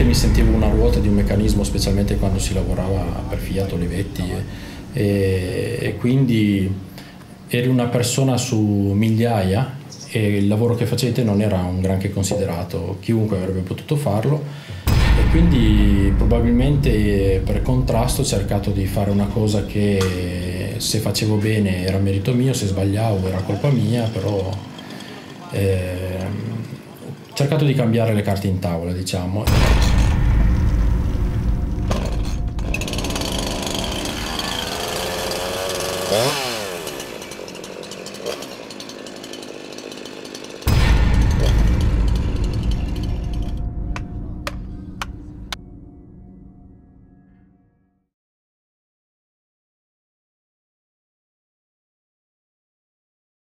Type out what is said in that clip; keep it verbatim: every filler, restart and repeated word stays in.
Sicuramente mi sentivo una ruota di un meccanismo, specialmente quando si lavorava per Fiat Olivetti, e, e, e quindi eri una persona su migliaia e il lavoro che facete non era un granché considerato, chiunque avrebbe potuto farlo, e quindi probabilmente per contrasto ho cercato di fare una cosa che, se facevo bene era merito mio, se sbagliavo era colpa mia, però eh, ho cercato di cambiare le carte in tavola, diciamo. Eh?